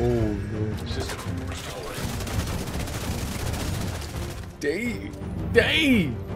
Oh no. System restored. Dang! Dang!